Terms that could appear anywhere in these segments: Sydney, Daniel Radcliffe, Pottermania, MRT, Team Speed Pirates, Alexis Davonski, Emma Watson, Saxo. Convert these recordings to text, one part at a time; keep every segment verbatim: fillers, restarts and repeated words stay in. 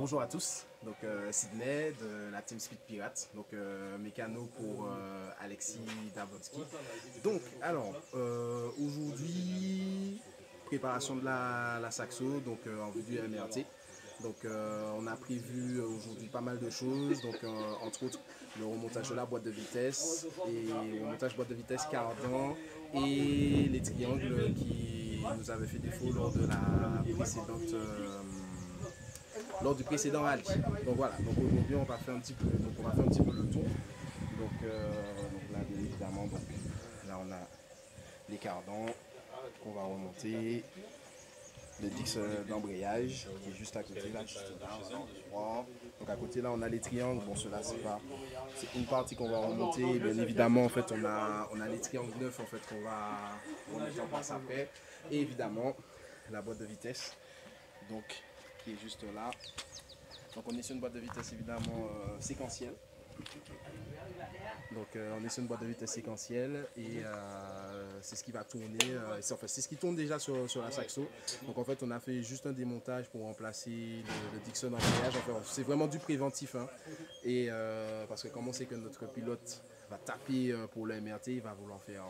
Bonjour à tous, donc euh, Sydney de la Team Speed Pirates, donc euh, mécano pour euh, Alexis Davonski. Donc alors, euh, aujourd'hui, préparation de la, la Saxo, donc euh, en vue du M R T. Donc euh, on a prévu aujourd'hui pas mal de choses, donc euh, entre autres le remontage de la boîte de vitesse, et le remontage boîte de vitesse cardan et les triangles qui nous avaient fait défaut lors de la précédente... Euh, lors du précédent rallye. Donc voilà, donc aujourd'hui on va faire un petit peu, donc on va faire un petit peu le tour. Donc, euh, donc là bien évidemment, donc, là on a les cardans qu'on va remonter, le disque d'embrayage qui est juste à côté là, juste là, voilà. Donc à côté là on a les triangles, bon cela c'est pas, c'est une partie qu'on va remonter, bien évidemment en fait on a, on a les triangles neufs en fait qu'on va remonter en place après, et évidemment la boîte de vitesse. Donc qui est juste là. Donc on est sur une boîte de vitesse évidemment euh, séquentielle. Donc euh, on est sur une boîte de vitesse séquentielle et euh, c'est ce qui va tourner. Euh, c'est en fait, ce qui tourne déjà sur, sur la Saxo. Donc en fait on a fait juste un démontage pour remplacer le, le Dixon en voyage. Enfin, c'est vraiment du préventif. Hein. Et euh, parce que comme on sait que notre pilote va taper euh, pour le M R T, il va vouloir faire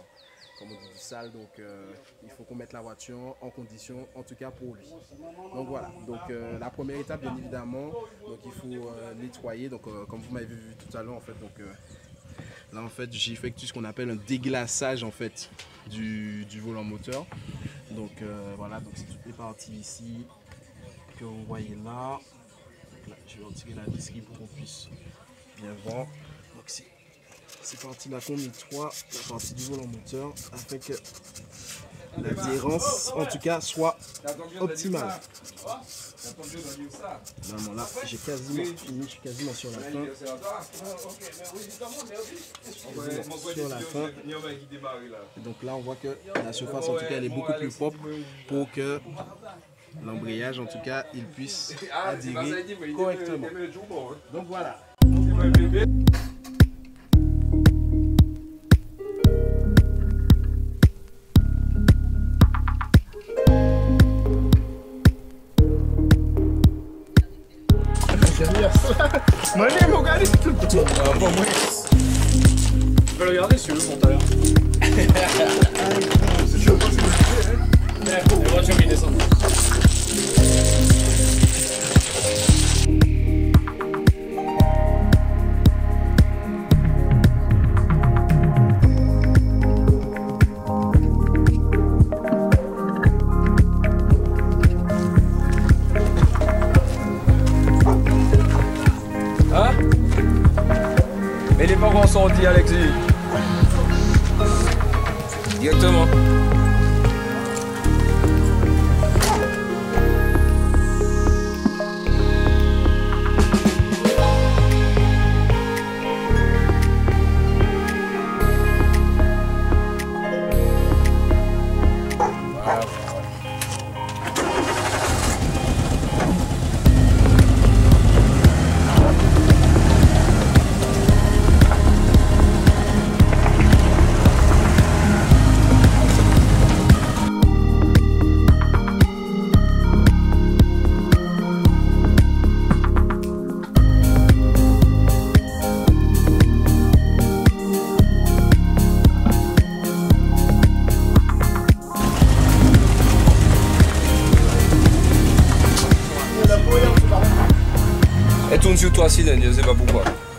comme on dit du sale, donc euh, il faut qu'on mette la voiture en condition, en tout cas pour lui. Donc voilà, donc euh, la première étape bien évidemment, donc il faut euh, nettoyer, donc euh, comme vous m'avez vu tout à l'heure en fait, donc euh, là en fait j'effectue ce qu'on appelle un déglaçage en fait du, du volant moteur. Donc euh, voilà, donc c'est toutes les parties ici que vous voyez là. Donc, là je vais retirer la visserie pour qu'on puisse bien voir. Donc c'est C'est parti la combine trois, la partie du volant moteur, afin que l'adhérence en tout cas soit optimale. Vraiment là, j'ai quasiment fini, je suis quasiment sur la fin. Sur la fin. Et donc là on voit que la surface en tout cas elle est beaucoup plus propre pour que l'embrayage en tout cas il puisse adhérer correctement. Donc voilà. Mané, mon gars, c'est tout le temps. Ah, bon, moi. Tu peux le regarder si tu veux, montage. C'est chaud, c'est bon. Mais bon, les voitures qui descendent. On dit Alexis. Exactement. Elle tourne sur toi, Sydney, je sais pas pourquoi.